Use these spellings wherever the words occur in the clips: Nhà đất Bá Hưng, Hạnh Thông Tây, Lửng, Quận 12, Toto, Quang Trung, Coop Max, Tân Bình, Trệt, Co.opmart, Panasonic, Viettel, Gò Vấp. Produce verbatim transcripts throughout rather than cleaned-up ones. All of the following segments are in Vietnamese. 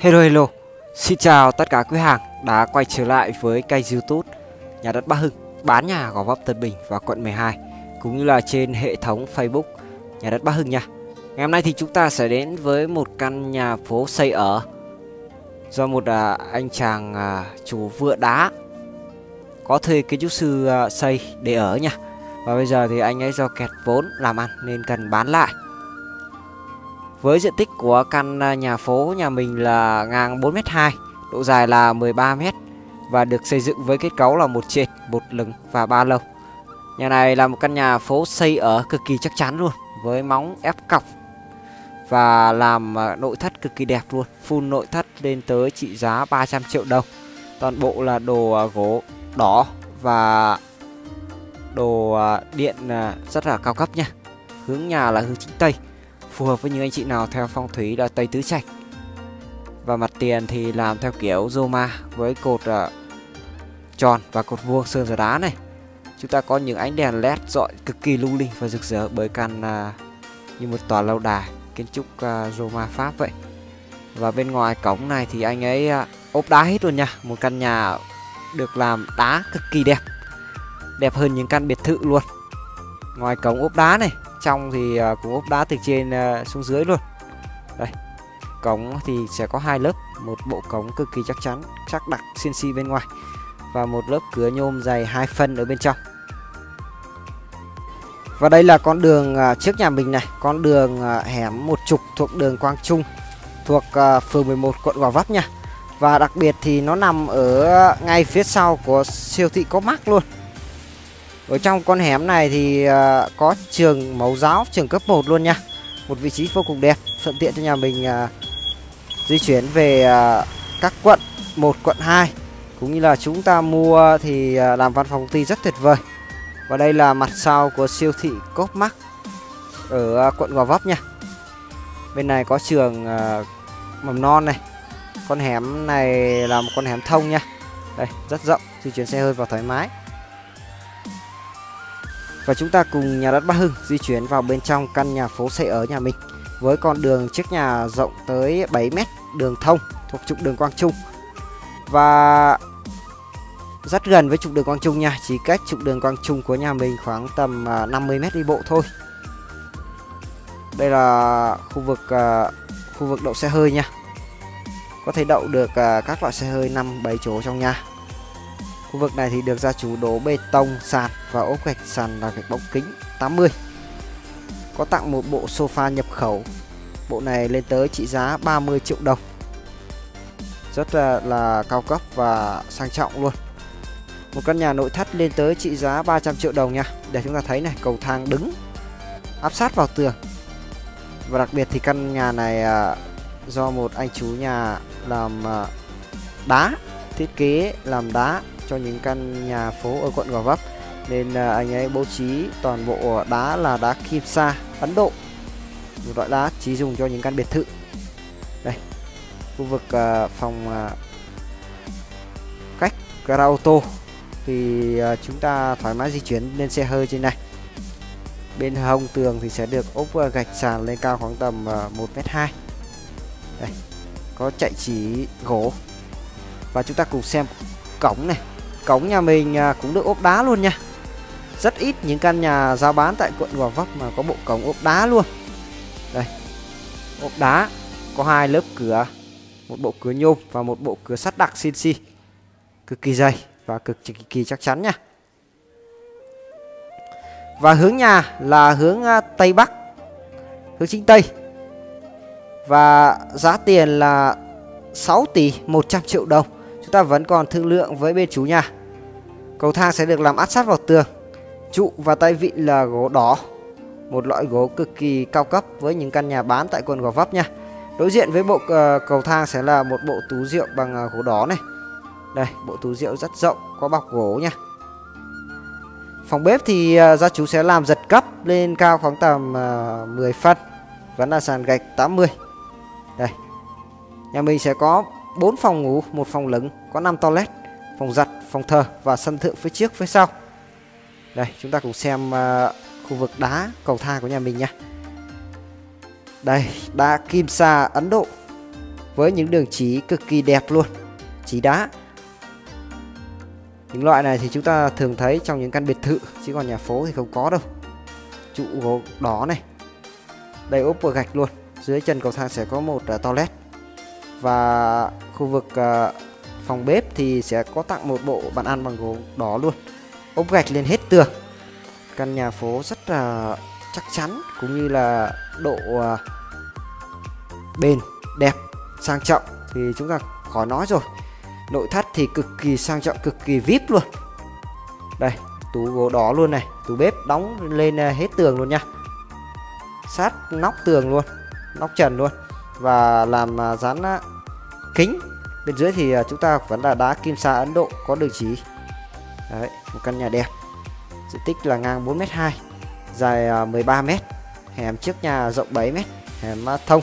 Hello hello, xin chào tất cả quý hàng đã quay trở lại với kênh YouTube Nhà đất Bá Hưng bán nhà Gò Vấp Tân Bình và quận mười hai, cũng như là trên hệ thống Facebook Nhà đất Bá Hưng nha. Ngày hôm nay thì chúng ta sẽ đến với một căn nhà phố xây ở do một à, anh chàng à, chủ vựa đá có thuê kiến trúc sư à, xây để ở nha. Và bây giờ thì anh ấy do kẹt vốn làm ăn nên cần bán lại. Với diện tích của căn nhà phố nhà mình là ngang bốn mét hai, độ dài là mười ba mét và được xây dựng với kết cấu là một trệt, một lửng và ba lầu. Nhà này là một căn nhà phố xây ở cực kỳ chắc chắn luôn, với móng ép cọc và làm nội thất cực kỳ đẹp luôn, full nội thất lên tới trị giá ba trăm triệu đồng. Toàn bộ là đồ gỗ đỏ và đồ điện rất là cao cấp nha. Hướng nhà là hướng chính tây, phù hợp với những anh chị nào theo phong thủy là tây tứ trạch. Và mặt tiền thì làm theo kiểu Roma với cột uh, tròn và cột vuông sơn giả đá này. Chúng ta có những ánh đèn led rọi cực kỳ lung linh và rực rỡ, bởi căn uh, như một tòa lâu đài kiến trúc uh, Roma Pháp vậy. Và bên ngoài cổng này thì anh ấy uh, ốp đá hết luôn nha. Một căn nhà được làm đá cực kỳ đẹp, đẹp hơn những căn biệt thự luôn. Ngoài cổng ốp đá này, trong thì cũng ốp đá từ trên xuống dưới luôn. Đây, cống thì sẽ có hai lớp, một bộ cống cực kỳ chắc chắn, chắc đặc xê en xê bên ngoài, và một lớp cửa nhôm dày hai phân ở bên trong. Và đây là con đường trước nhà mình này, con đường hẻm một trục thuộc đường Quang Trung, thuộc phường mười một quận Gò Vấp nha. Và đặc biệt thì nó nằm ở ngay phía sau của siêu thị Co.opmart Max luôn. Ở trong con hẻm này thì uh, có trường mẫu giáo, trường cấp một luôn nha. Một vị trí vô cùng đẹp, thuận tiện cho nhà mình uh, di chuyển về uh, các quận một, quận hai. Cũng như là chúng ta mua thì uh, làm văn phòng công ty rất tuyệt vời. Và đây là mặt sau của siêu thị Coop Max ở uh, quận Gò Vấp nha. Bên này có trường uh, mầm non này. Con hẻm này là một con hẻm thông nha. Đây, rất rộng, di chuyển xe hơi vào thoải mái. Và chúng ta cùng Nhà đất Bá Hưng di chuyển vào bên trong căn nhà phố xây ở nhà mình, với con đường trước nhà rộng tới bảy mét, đường thông thuộc trục đường Quang Trung. Và rất gần với trục đường Quang Trung nha, chỉ cách trục đường Quang Trung của nhà mình khoảng tầm năm mươi mét đi bộ thôi. Đây là khu vực khu vực đậu xe hơi nha. Có thể đậu được các loại xe hơi năm bảy chỗ trong nhà. Khu vực này thì được gia chủ đổ bê tông sàn và ốp gạch sàn là gạch bóng kính tám mươi. Có tặng một bộ sofa nhập khẩu. Bộ này lên tới trị giá ba mươi triệu đồng. Rất là, là cao cấp và sang trọng luôn. Một căn nhà nội thất lên tới trị giá ba trăm triệu đồng nha. Để chúng ta thấy này, cầu thang đứng áp sát vào tường. Và đặc biệt thì căn nhà này do một anh chú nhà làm đá, thiết kế làm đá cho những căn nhà phố ở quận Gò Vấp, nên anh ấy bố trí toàn bộ đá là đá kim sa Ấn Độ, một loại đá chỉ dùng cho những căn biệt thự. Đây, khu vực uh, phòng uh, khách, gara ô tô thì uh, chúng ta thoải mái di chuyển lên xe hơi trên này. Bên hông tường thì sẽ được ốp uh, gạch sàn lên cao khoảng tầm uh, một mét hai. Đây, có chạy chỉ gỗ. Và chúng ta cùng xem cổng này. Cổng nhà mình cũng được ốp đá luôn nha. Rất ít những căn nhà giao bán tại quận Gò Vấp mà có bộ cổng ốp đá luôn. Đây, ốp đá, có hai lớp cửa, một bộ cửa nhôm và một bộ cửa sắt đặc xê en xê, cực kỳ dày và cực kỳ chắc chắn nha. Và hướng nhà là hướng Tây Bắc, hướng chính Tây. Và giá tiền là sáu tỷ một trăm triệu đồng. Chúng ta vẫn còn thương lượng với bên chủ nhà. Cầu thang sẽ được làm áp sát vào tường. Trụ và tay vịn là gỗ đỏ, một loại gỗ cực kỳ cao cấp với những căn nhà bán tại quận Gò Vấp nha. Đối diện với bộ uh, cầu thang sẽ là một bộ tú rượu bằng uh, gỗ đỏ này. Đây, bộ tú rượu rất rộng, có bọc gỗ nha. Phòng bếp thì uh, gia chủ sẽ làm giật cấp lên cao khoảng tầm uh, mười phân. Vẫn là sàn gạch tám mươi. Đây, nhà mình sẽ có bốn phòng ngủ, một phòng lửng, có năm toilet, phòng giặt, phòng thờ và sân thượng phía trước phía sau. Đây, chúng ta cùng xem uh, khu vực đá cầu thang của nhà mình nha. Đây, đá kim sa Ấn Độ, với những đường chỉ cực kỳ đẹp luôn, chỉ đá. Những loại này thì chúng ta thường thấy trong những căn biệt thự, chứ còn nhà phố thì không có đâu. Trụ gỗ đỏ này, đầy ốp bờ gạch luôn. Dưới chân cầu thang sẽ có một uh, toilet. Và khu vực uh, phòng bếp thì sẽ có tặng một bộ bàn ăn bằng gỗ đỏ luôn. Ốp gạch lên hết tường. Căn nhà phố rất là uh, chắc chắn, cũng như là độ uh, bền, đẹp, sang trọng thì chúng ta khỏi nói rồi. Nội thất thì cực kỳ sang trọng, cực kỳ vi ai pi luôn. Đây, tủ gỗ đỏ luôn này, tủ bếp đóng lên hết tường luôn nha, sát nóc tường luôn, nóc trần luôn. Và làm dán kính. Bên dưới thì chúng ta vẫn là đá kim sa Ấn Độ, có đường chỉ. Đấy, một căn nhà đẹp. Diện tích là ngang bốn mét hai, dài mười ba mét, hẻm trước nhà rộng bảy mét, hẻm thông.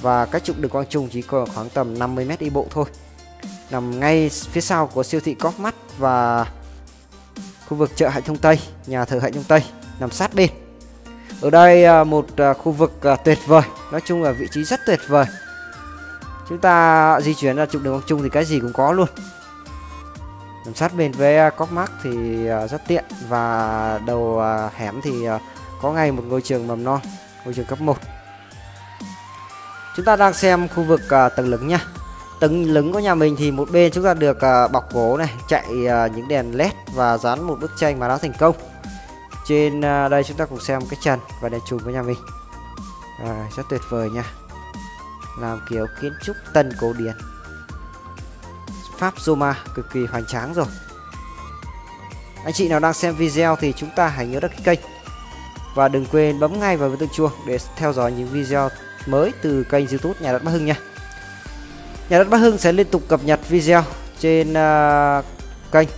Và cách trục đường Quang Trung chỉ còn khoảng tầm năm mươi mét đi bộ thôi. Nằm ngay phía sau của siêu thị Co.opmart và khu vực chợ Hạnh Thông Tây, nhà thờ Hạnh Thông Tây nằm sát bên. Ở đây một khu vực tuyệt vời, nói chung là vị trí rất tuyệt vời. Chúng ta di chuyển ra trục đường Quang Trung thì cái gì cũng có luôn. Nằm sát bên với Co.opmart thì rất tiện, và đầu hẻm thì có ngay một ngôi trường mầm non, ngôi trường cấp một. Chúng ta đang xem khu vực tầng lửng nha. Tầng lửng của nhà mình thì một bên chúng ta được bọc gỗ này, chạy những đèn led và dán một bức tranh mà đã thành công. Trên đây chúng ta cùng xem cái trần và đèn chùm của nhà mình. À, rất tuyệt vời nha. Làm kiểu kiến trúc tân cổ điển Pháp Roma, cực kỳ hoành tráng rồi. Anh chị nào đang xem video thì chúng ta hãy nhớ đăng ký kênh và đừng quên bấm ngay vào chuông chuông để theo dõi những video mới từ kênh YouTube Nhà Đất Bá Hưng nha. Nhà Đất Bá Hưng sẽ liên tục cập nhật video trên uh, kênh,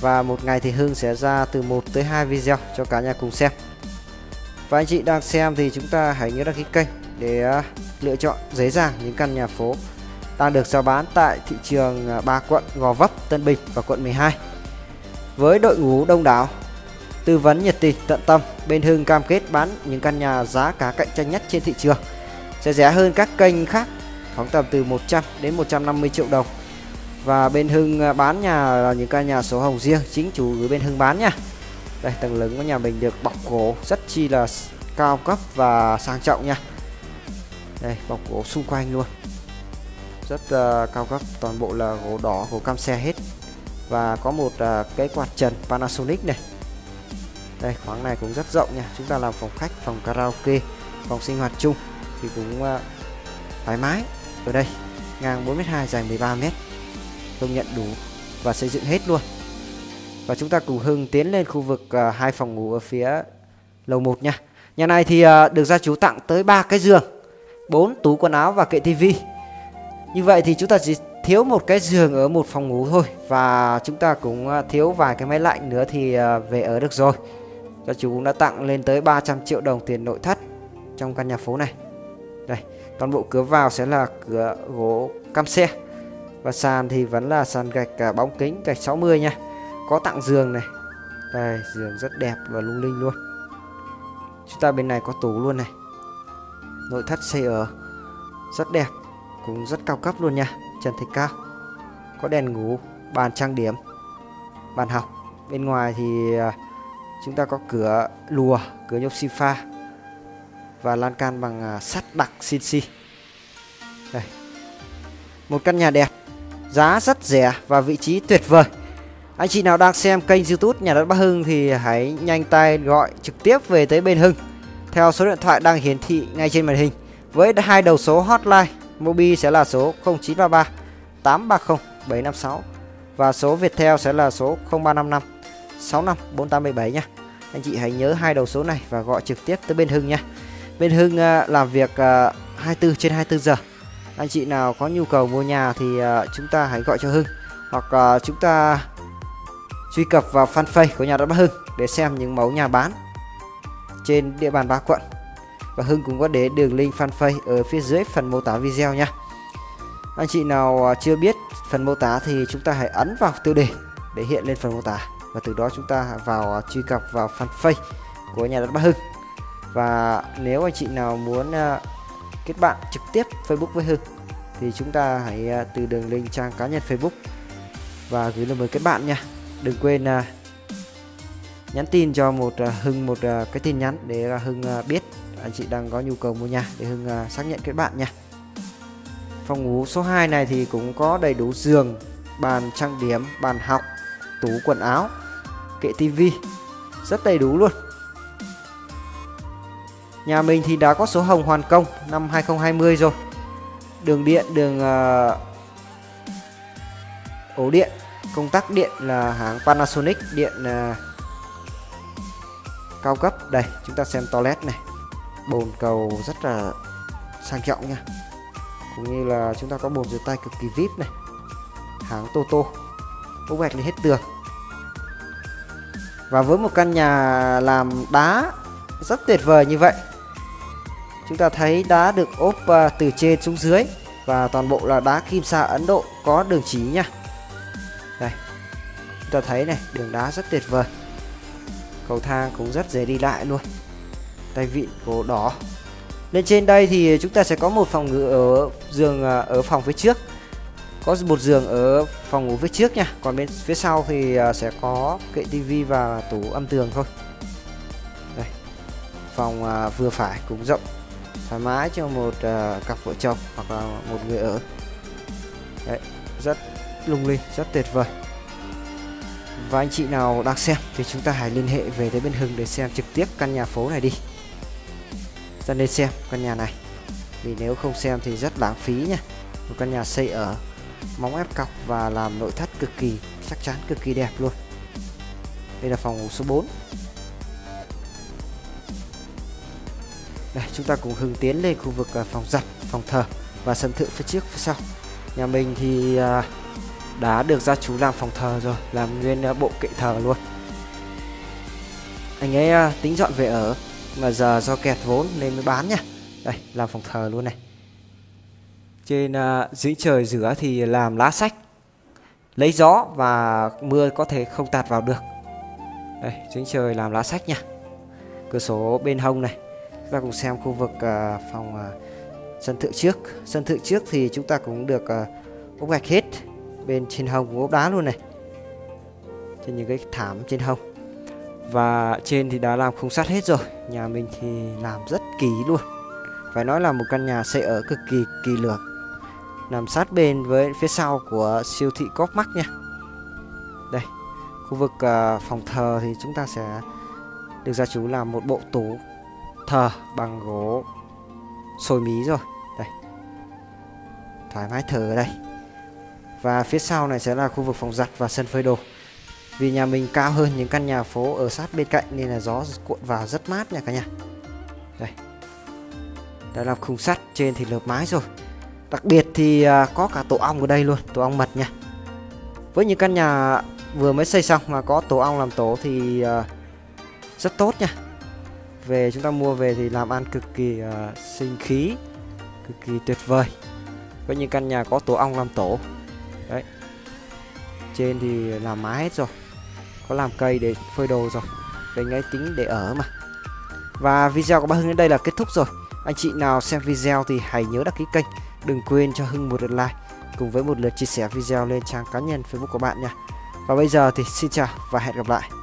và một ngày thì Hưng sẽ ra từ một tới hai video cho cả nhà cùng xem. Và anh chị đang xem thì chúng ta hãy nhớ đăng ký kênh để uh, lựa chọn dễ dàng những căn nhà phố đang được rao bán tại thị trường ba quận Gò Vấp, Tân Bình và quận mười hai. Với đội ngũ đông đảo, tư vấn nhiệt tình, tận tâm, bên Hưng cam kết bán những căn nhà giá cả cạnh tranh nhất trên thị trường, sẽ rẻ hơn các kênh khác khoảng tầm từ một trăm đến một trăm năm mươi triệu đồng. Và bên Hưng bán nhà là những căn nhà sổ hồng riêng, chính chủ gửi bên Hưng bán nha. Đây, tầng lửng của nhà mình được bọc gỗ rất chi là cao cấp và sang trọng nha. Đây, bọc gỗ xung quanh luôn, rất uh, cao cấp, toàn bộ là gỗ đỏ, gỗ cam xe hết. Và có một uh, cái quạt trần Panasonic này. Đây, khoảng này cũng rất rộng nha. Chúng ta làm phòng khách, phòng karaoke, phòng sinh hoạt chung thì cũng uh, thoải mái. Ở đây ngang bốn mét hai, dài mười ba mét, công nhận đủ và xây dựng hết luôn. Và chúng ta cùng Hưng tiến lên khu vực uh, hai phòng ngủ ở phía lầu một nha. Nhà này thì uh, được gia chủ tặng tới ba cái giường, bốn tủ quần áo và kệ tivi. Như vậy thì chúng ta chỉ thiếu một cái giường ở một phòng ngủ thôi, và chúng ta cũng uh, thiếu vài cái máy lạnh nữa thì uh, về ở được rồi. Gia chủ cũng đã tặng lên tới ba trăm triệu đồng tiền nội thất trong căn nhà phố này. Đây, toàn bộ cửa vào sẽ là cửa gỗ cam xe, và sàn thì vẫn là sàn gạch bóng kính, gạch sáu mươi nha. Có tặng giường này. Đây, giường rất đẹp và lung linh luôn. Chúng ta bên này có tủ luôn này. Nội thất xây ở rất đẹp, cũng rất cao cấp luôn nha. Trần thạch cao, có đèn ngủ, bàn trang điểm, bàn học. Bên ngoài thì chúng ta có cửa lùa, cửa nhôm xi pha và lan can bằng sắt đặc xi. Đây, một căn nhà đẹp, giá rất rẻ và vị trí tuyệt vời. Anh chị nào đang xem kênh YouTube Nhà Đất Bá Hưng thì hãy nhanh tay gọi trực tiếp về tới bên Hưng theo số điện thoại đang hiển thị ngay trên màn hình, với hai đầu số hotline Mobi sẽ là số không chín ba ba tám ba không bảy năm sáu và số Viettel sẽ là số không ba năm năm sáu năm bốn tám bảy bảy nhé. Anh chị hãy nhớ hai đầu số này và gọi trực tiếp tới bên Hưng nha. Bên Hưng làm việc hai mươi tư trên hai mươi tư giờ. Anh chị nào có nhu cầu mua nhà thì chúng ta hãy gọi cho Hưng, hoặc chúng ta truy cập vào fanpage của Nhà Đất Bá Hưng để xem những mẫu nhà bán trên địa bàn ba quận. Và Hưng cũng có để đường link fanpage ở phía dưới phần mô tả video nha. Anh chị nào chưa biết phần mô tả thì chúng ta hãy ấn vào tiêu đề để hiện lên phần mô tả, và từ đó chúng ta vào truy cập vào fanpage của Nhà Đất Bá Hưng. Và nếu anh chị nào muốn uh, kết bạn trực tiếp Facebook với Hưng thì chúng ta hãy từ đường link trang cá nhân Facebook và gửi lời mời kết bạn nha. Đừng quên nhắn tin cho một Hưng một cái tin nhắn để là Hưng biết anh chị đang có nhu cầu mua nhà để Hưng xác nhận kết bạn nha. Phòng ngủ số hai này thì cũng có đầy đủ giường, bàn trang điểm, bàn học, tủ quần áo, kệ tivi, rất đầy đủ luôn. Nhà mình thì đã có sổ hồng hoàn công năm hai không hai không rồi. Đường điện, đường uh, ổ điện, công tắc điện là hãng Panasonic, điện uh, cao cấp. Đây, chúng ta xem toilet này, bồn cầu rất là sang trọng nha. Cũng như là chúng ta có bồn rửa tay cực kỳ vi ai pi này, hãng Toto, ốp gạch lên hết tường. Và với một căn nhà làm đá rất tuyệt vời như vậy, chúng ta thấy đá được ốp từ trên xuống dưới và toàn bộ là đá kim sa Ấn Độ có đường chỉ nha. Đây, chúng ta thấy này, đường đá rất tuyệt vời, cầu thang cũng rất dễ đi lại luôn, tay vịn gỗ đỏ. Lên trên đây thì chúng ta sẽ có một phòng ngủ ở giường ở phòng phía trước, có một giường ở phòng ngủ phía trước nha. Còn bên phía sau thì sẽ có kệ tivi và tủ âm tường thôi. Đây, phòng vừa phải cũng rộng, thoải mái cho một cặp vợ chồng hoặc là một người ở. Đấy, rất lung linh, rất tuyệt vời. Và anh chị nào đang xem thì chúng ta hãy liên hệ về tới bên Hưng để xem trực tiếp căn nhà phố này đi. Ta nên xem căn nhà này, vì nếu không xem thì rất lãng phí nha. Một căn nhà xây ở móng ép cọc và làm nội thất cực kỳ chắc chắn, cực kỳ đẹp luôn. Đây là phòng ngủ số bốn. Đây, chúng ta cùng Hưng tiến lên khu vực phòng giặt, phòng thờ và sân thượng phía trước phía sau. Nhà mình thì đã được gia chủ làm phòng thờ rồi, làm nguyên bộ kệ thờ luôn. Anh ấy tính dọn về ở mà giờ do kẹt vốn nên mới bán nha. Đây, làm phòng thờ luôn này. Trên uh, dưới trời giữa thì làm lá sách, lấy gió và mưa có thể không tạt vào được. Đây, dưới trời làm lá sách nha. Cửa sổ bên hông này. Chúng ta cùng xem khu vực uh, phòng uh, sân thượng trước. Sân thượng trước thì chúng ta cũng được uh, ốp gạch hết. Bên trên hông cũng ốp đá luôn này, trên những cái thảm trên hông. Và trên thì đã làm khung sắt hết rồi. Nhà mình thì làm rất kỳ luôn, phải nói là một căn nhà xây ở cực kỳ kỳ lưỡng. Nằm sát bên với phía sau của siêu thị Co.opmart Max nha. Đây, khu vực uh, phòng thờ thì chúng ta sẽ được gia chủ làm một bộ tủ thờ bằng gỗ sồi mí rồi. Đây, thoải mái thờ ở đây. Và phía sau này sẽ là khu vực phòng giặt và sân phơi đồ. Vì nhà mình cao hơn những căn nhà phố ở sát bên cạnh nên là gió cuộn vào rất mát nha cả nhà. Đây, đã làm khung sắt, trên thì lợp mái rồi. Đặc biệt thì có cả tổ ong ở đây luôn, tổ ong mật nha. Với những căn nhà vừa mới xây xong mà có tổ ong làm tổ thì rất tốt nha. Về chúng ta mua về thì làm ăn cực kỳ sinh khí, cực kỳ tuyệt vời. Với những căn nhà có tổ ong làm tổ. Đấy, trên thì làm mái hết rồi, có làm cây để phơi đồ rồi, anh ấy tính để ở mà. Và video của Bá Hưng đến đây là kết thúc rồi. Anh chị nào xem video thì hãy nhớ đăng ký kênh, đừng quên cho Hưng một lượt like cùng với một lượt chia sẻ video lên trang cá nhân Facebook của bạn nha. Và bây giờ thì xin chào và hẹn gặp lại.